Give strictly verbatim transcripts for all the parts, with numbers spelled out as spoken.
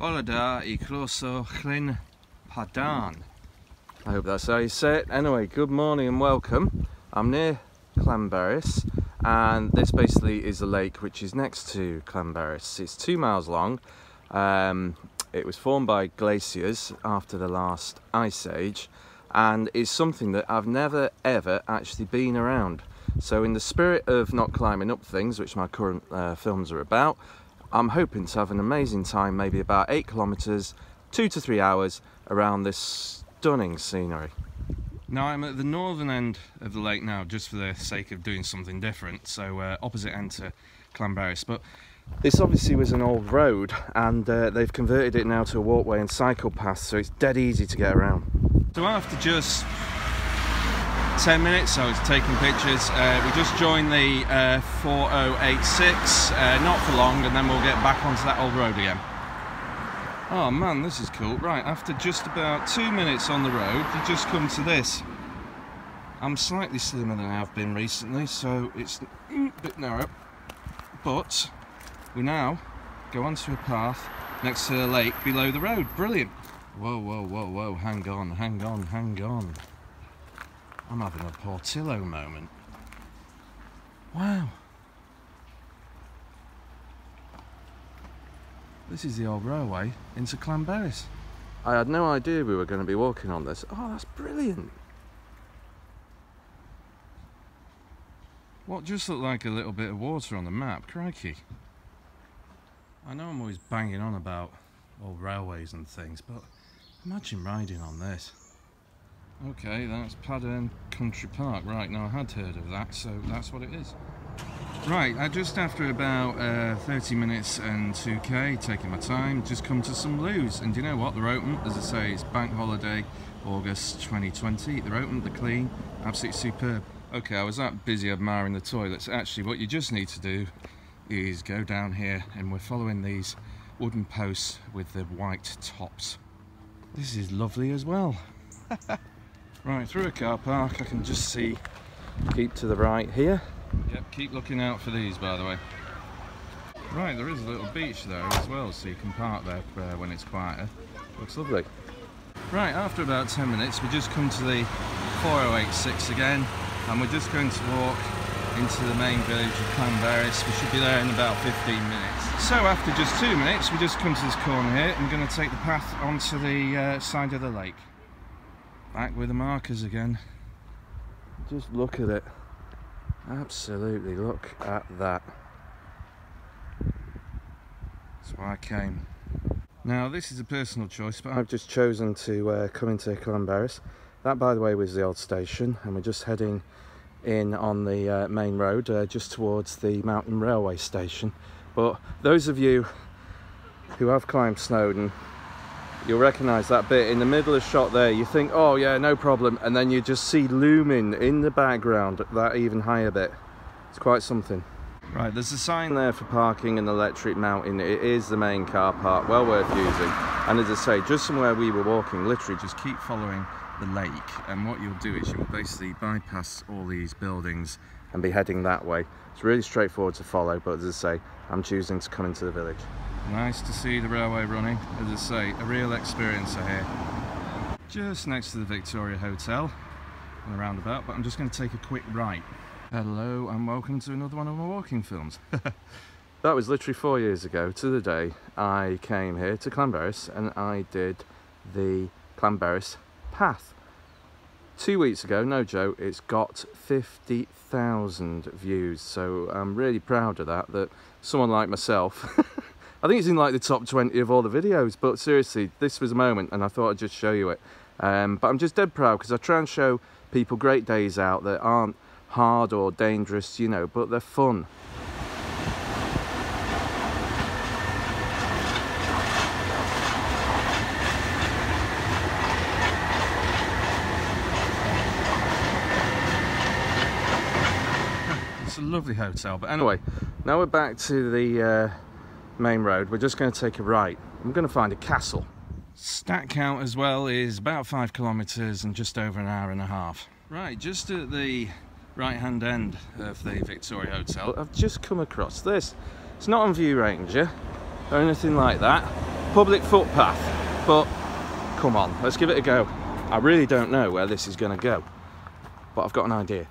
Hola da y croeso Llyn Padarn. I hope that's how you say it. Anyway, good morning and welcome. I'm near Llanberis, and this basically is a lake which is next to Llanberis. It's two miles long. Um, it was formed by glaciers after the last ice age, and is something that I've never ever actually been around. So in the spirit of not climbing up things, which my current uh, films are about, I'm hoping to have an amazing time, maybe about eight kilometers, two to three hours around this stunning scenery. Now I'm at the northern end of the lake now, just for the sake of doing something different, so uh, opposite end to Llanberis. But this obviously was an old road, and uh, they've converted it now to a walkway and cycle path, so it's dead easy to get around. So after just ten minutes, I was taking pictures. Uh, we just joined the uh, four oh eight six, uh, not for long, and then we'll get back onto that old road again. Oh man, this is cool. Right, after just about two minutes on the road, you just come to this. I'm slightly slimmer than I've been recently, so it's a bit narrow. But we now go onto a path next to the lake below the road. Brilliant. Whoa, whoa, whoa, whoa, hang on, hang on, hang on. I'm having a Portillo moment. Wow. This is the old railway into Llanberis. I had no idea we were going to be walking on this. Oh, that's brilliant. What just looked like a little bit of water on the map, crikey. I know I'm always banging on about old railways and things, but imagine riding on this. Okay, that's Padarn Country Park. Right, now I had heard of that, so that's what it is. Right, I just after about uh, thirty minutes and two K, taking my time, just come to some loos. And you know what? They're open. As I say, it's bank holiday, August twenty twenty. They're open, they're clean, absolutely superb. Okay, I was that busy admiring the toilets. Actually, what you just need to do is go down here, and we're following these wooden posts with the white tops. This is lovely as well. Right, through a car park, I can just see, keep to the right here. Yep, keep looking out for these, by the way. Right, there is a little beach there as well, so you can park there uh, when it's quieter. Looks lovely. Right, after about ten minutes, we just come to the four oh eight six again, and we're just going to walk into the main village of Llanberis. We should be there in about fifteen minutes. So after just two minutes, we just come to this corner here, and we're going to take the path onto the uh, side of the lake. Back with the markers again. Just look at it. Absolutely, look at that. That's why I came. Now this is a personal choice, but I've just chosen to uh, come into Llanberis. That, by the way, was the old station, and we're just heading in on the uh, main road, uh, just towards the mountain railway station. But those of you who have climbed Snowdon, you'll recognise that bit in the middle of the shot there. You think, oh yeah, no problem, and then you just see looming in the background that even higher bit. It's quite something. Right, there's a sign there for parking in Electric Mountain. It is the main car park, well worth using. And as I say, just from where we were walking, literally just keep following the lake, and what you'll do is you'll basically bypass all these buildings and be heading that way. It's really straightforward to follow, but as I say, I'm choosing to come into the village. Nice to see the railway running. As I say, a real experiencer here. Just next to the Victoria Hotel on the roundabout, but I'm just going to take a quick right. Hello and welcome to another one of my walking films. That was literally four years ago to the day I came here to Llanberis, and I did the Llanberis Path. Two weeks ago, no joke, it's got fifty thousand views, so I'm really proud of that, that someone like myself I think it's in like the top twenty of all the videos, but seriously, this was a moment and I thought I'd just show you it. Um, but I'm just dead proud because I try and show people great days out that aren't hard or dangerous, you know, but they're fun. It's a lovely hotel, but anyway, now we're back to the Uh, main road. We're just going to take a right. I'm going to find a castle. Stack count as well is about five kilometers and just over an hour and a half. Right, just at the right hand end of the Victoria Hotel, I've just come across this. It's not on View Ranger or anything like that, public footpath, but come on, let's give it a go. I really don't know where this is going to go, but I've got an idea.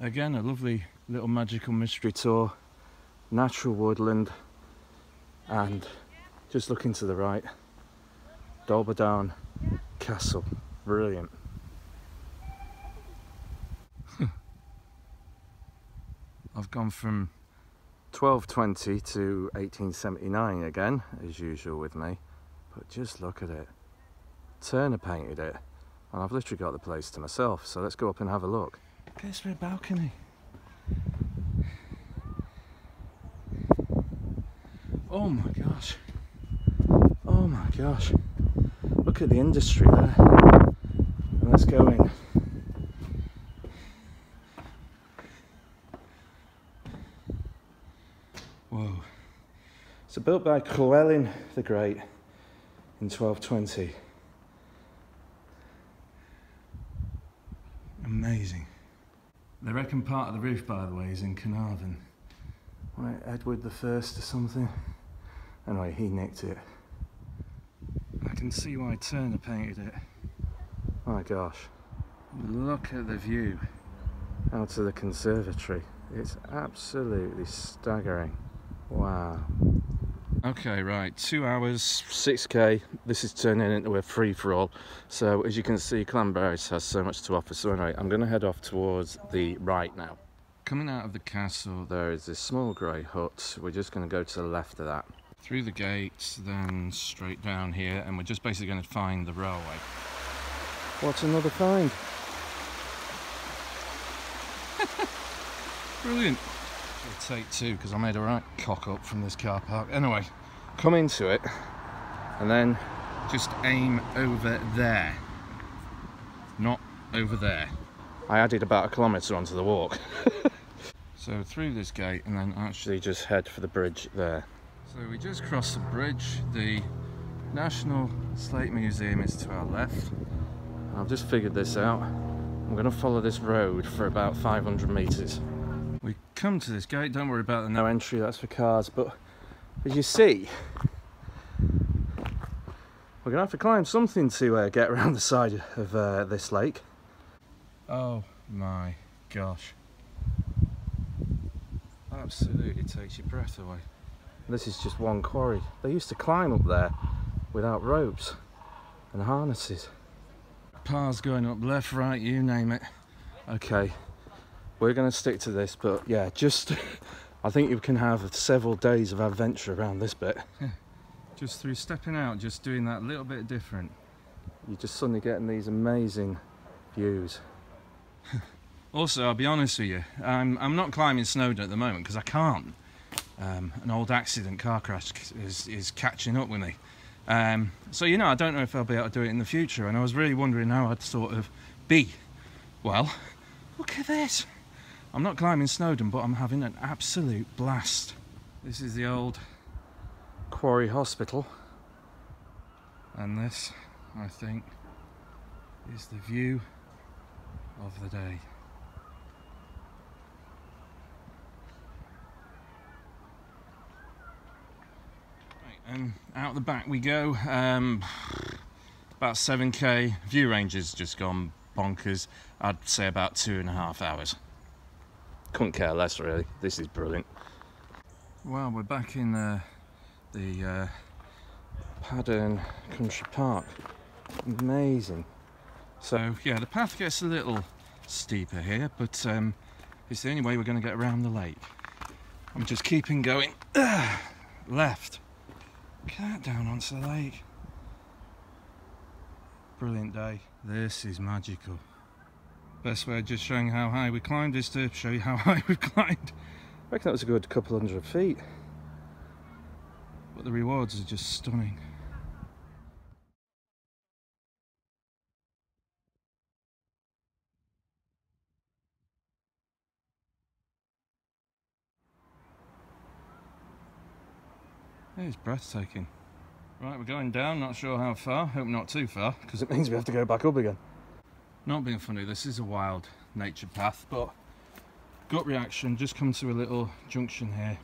Again, a lovely little magical mystery tour, natural woodland, and just looking to the right, Dolbadarn Castle. Brilliant. I've gone from twelve twenty to eighteen seventy-nine again, as usual with me, but just look at it. Turner painted it, and I've literally got the place to myself, so let's go up and have a look. This red balcony. Oh my gosh. Oh my gosh. Look at the industry there. And let's go in. Whoa. So built by Llywelyn the Great in twelve twenty. Amazing. They reckon part of the roof, by the way, is in Carnarvon. Right, Edward the First or something. Anyway, he nicked it. I can see why Turner painted it. My gosh. Look at the view. Out of the conservatory. It's absolutely staggering. Wow. Okay, right, two hours, six K. This is turning into a free-for-all. So as you can see, Llanberis has so much to offer. So anyway, I'm gonna head off towards the right now. Coming out of the castle, there is this small grey hut. We're just gonna go to the left of that. Through the gates, then straight down here, and we're just basically gonna find the railway. What's another find? Brilliant. It'll take two, because I made a right cock up from this car park. Anyway, come into it, and then just aim over there. Not over there. I added about a kilometre onto the walk. So through this gate, and then actually just head for the bridge there. So we just crossed the bridge. The National Slate Museum is to our left. I've just figured this out. I'm going to follow this road for about five hundred metres. We come to this gate, don't worry about the no entry, that's for cars, but as you see, we're going to have to climb something to uh, get around the side of uh, this lake. Oh my gosh. Absolutely takes your breath away. This is just one quarry. They used to climb up there without ropes and harnesses. Paths going up left, right, you name it. Okay. We're going to stick to this, but yeah, just I think you can have several days of adventure around this bit. Yeah. Just through stepping out, just doing that little bit different. You're just suddenly getting these amazing views. Also, I'll be honest with you, I'm, I'm not climbing Snowdon at the moment because I can't. Um, an old accident car crash is, is catching up with me. Um, so, you know, I don't know if I'll be able to do it in the future, and I was really wondering how I'd sort of be. Well, look at this. I'm not climbing Snowdon, but I'm having an absolute blast. This is the old quarry hospital. And this, I think, is the view of the day. Right, and out the back we go. Um, about seven K. View Ranger's just gone bonkers. I'd say about two and a half hours. Couldn't care less, really. This is brilliant. Well, we're back in uh, the uh, Padarn Country Park. Amazing. So, yeah, the path gets a little steeper here, but um, it's the only way we're going to get around the lake. I'm just keeping going. Ugh, left. Look at that, down onto the lake. Brilliant day. This is magical. Best way of just showing how high we climbed is to show you how high we've climbed. I reckon that was a good couple hundred feet. But the rewards are just stunning. It is breathtaking. Right, we're going down, not sure how far, hope not too far, because it means we have to go back up again. Not being funny, this is a wild nature path, but gut reaction, just come to a little junction here.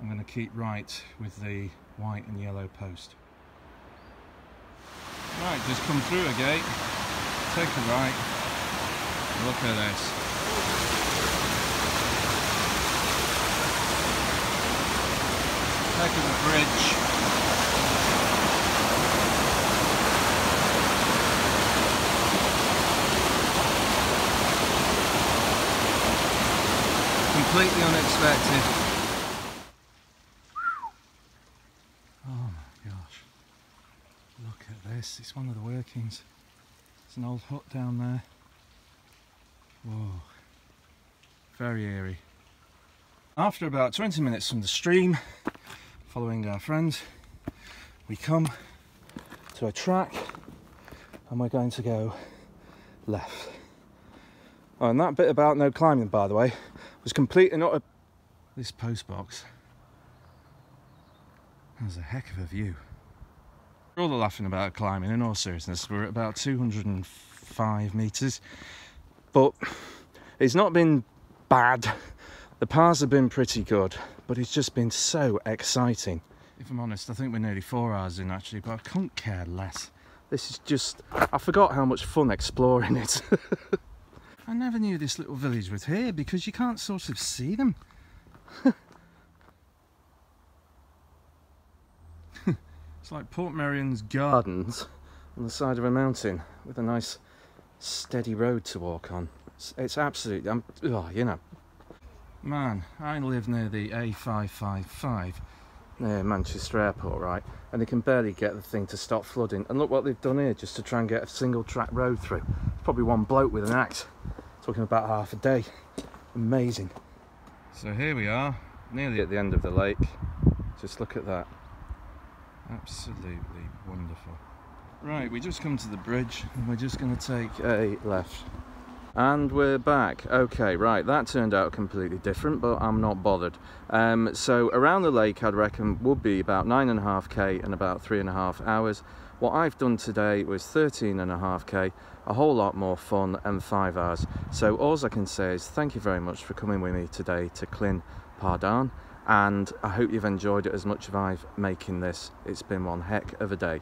I'm going to keep right with the white and yellow post. Right, just come through a gate, take a right, look at this. Back of the bridge. Completely unexpected. Oh my gosh. Look at this, it's one of the workings. It's an old hut down there. Whoa. Very eerie. After about twenty minutes from the stream, following our friends, we come to a track and we're going to go left. Oh, and that bit about no climbing, by the way, was complete and utter. This post box has a heck of a view. For all the laughing about climbing, in all seriousness, we're at about two hundred and five metres, but it's not been bad. The paths have been pretty good, but it's just been so exciting. If I'm honest, I think we're nearly four hours in actually, but I couldn't care less. This is just, I forgot how much fun exploring it. I never knew this little village was here because you can't sort of see them. It's like Port Merion's Gardens on the side of a mountain with a nice steady road to walk on. It's, it's absolutely, I'm, oh, you know. Man, I live near the A five five five, near Manchester Airport, right? And they can barely get the thing to stop flooding. And look what they've done here, just to try and get a single track road through. Probably one bloke with an axe, talking about half a day. Amazing. So here we are, nearly at the end of the lake. Just look at that. Absolutely wonderful. Right, we just come to the bridge, and we're just going to take a left. And we're back. Okay, right, that turned out completely different, but I'm not bothered. Um, so around the lake, I'd reckon, would be about nine and a half K and about three and a half hours. What I've done today was thirteen and a half K, a whole lot more fun, and five hours. So all I can say is thank you very much for coming with me today to Llyn Padarn, and I hope you've enjoyed it as much as I've making this. It's been one heck of a day.